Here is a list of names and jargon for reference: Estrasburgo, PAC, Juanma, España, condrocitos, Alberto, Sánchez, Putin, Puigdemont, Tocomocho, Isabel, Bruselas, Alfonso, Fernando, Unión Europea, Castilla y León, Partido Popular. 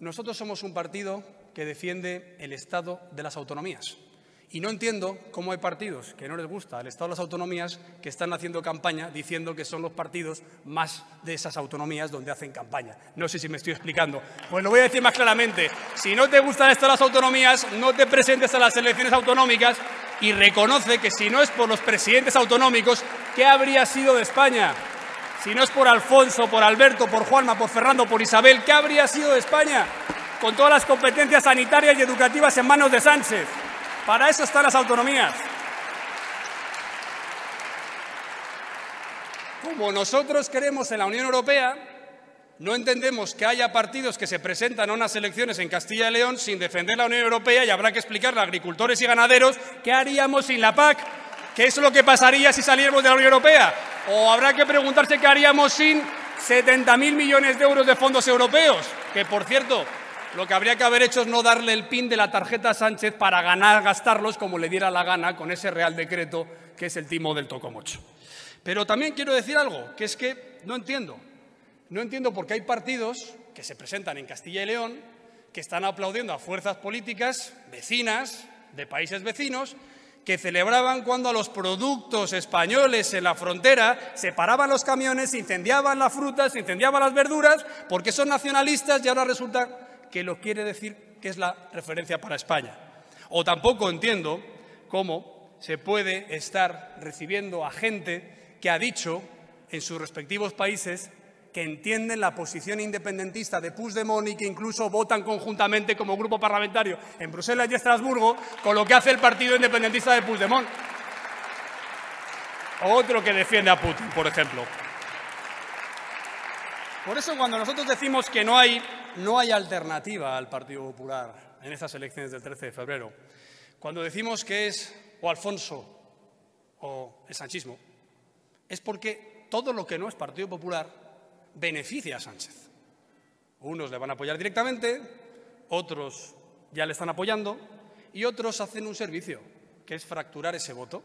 Nosotros somos un partido que defiende el Estado de las autonomías. Y no entiendo cómo hay partidos que no les gusta el Estado de las autonomías que están haciendo campaña diciendo que son los partidos más de esas autonomías donde hacen campaña. No sé si me estoy explicando. Pues lo voy a decir más claramente. Si no te gusta el Estado de las autonomías, no te presentes a las elecciones autonómicas y reconoce que si no es por los presidentes autonómicos, ¿qué habría sido de España? Si no es por Alfonso, por Alberto, por Juanma, por Fernando, por Isabel, ¿qué habría sido de España? Con todas las competencias sanitarias y educativas en manos de Sánchez. Para eso están las autonomías. Como nosotros queremos en la Unión Europea, no entendemos que haya partidos que se presentan a unas elecciones en Castilla y León sin defender la Unión Europea y habrá que explicarle a agricultores y ganaderos qué haríamos sin la PAC, qué es lo que pasaría si saliéramos de la Unión Europea. O habrá que preguntarse qué haríamos sin 70.000 millones de euros de fondos europeos, que por cierto, lo que habría que haber hecho es no darle el pin de la tarjeta a Sánchez para gastarlos como le diera la gana con ese Real Decreto que es el timo del Tocomocho. Pero también quiero decir algo, que es que no entiendo por qué hay partidos que se presentan en Castilla y León que están aplaudiendo a fuerzas políticas vecinas de países vecinos que celebraban cuando a los productos españoles en la frontera se paraban los camiones, se incendiaban las frutas, se incendiaban las verduras, porque son nacionalistas y ahora resulta que lo quiere decir que es la referencia para España. O tampoco entiendo cómo se puede estar recibiendo a gente que ha dicho en sus respectivos países que entienden la posición independentista de Puigdemont y que incluso votan conjuntamente como grupo parlamentario en Bruselas y Estrasburgo con lo que hace el partido independentista de Puigdemont. Otro que defiende a Putin, por ejemplo. Por eso cuando nosotros decimos que no hay alternativa al Partido Popular en estas elecciones del 13 de febrero, cuando decimos que es o Alfonso o el sanchismo, es porque todo lo que no es Partido Popular beneficia a Sánchez. Unos le van a apoyar directamente, otros ya le están apoyando y otros hacen un servicio, que es fracturar ese voto.